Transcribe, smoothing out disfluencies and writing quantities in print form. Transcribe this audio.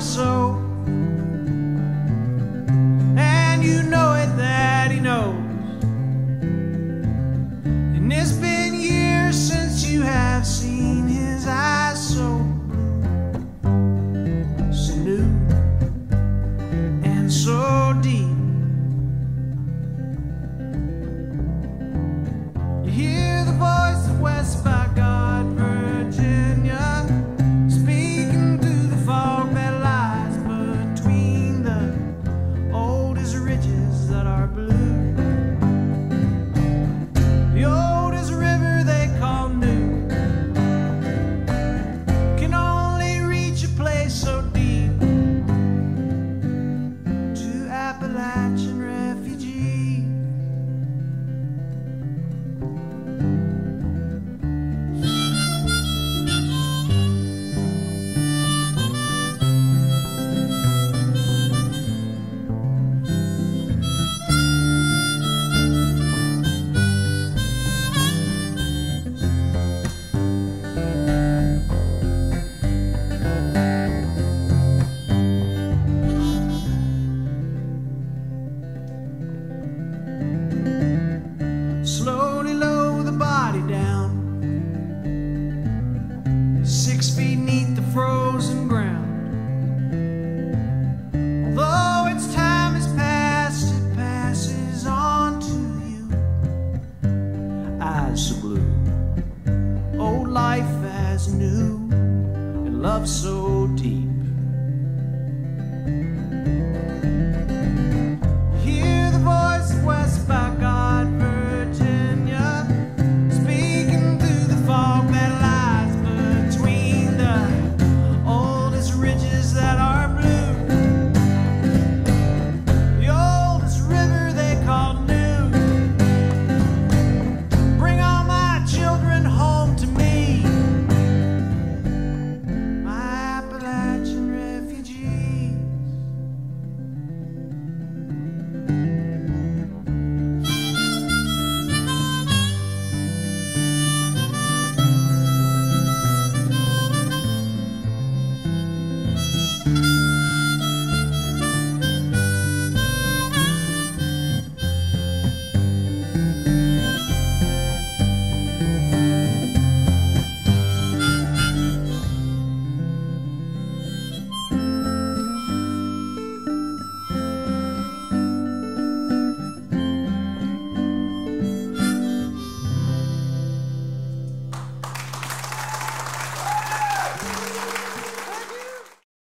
or so, and you know it that he knows. And it's been years since you have seen his eyes so blue, so new, and so deep.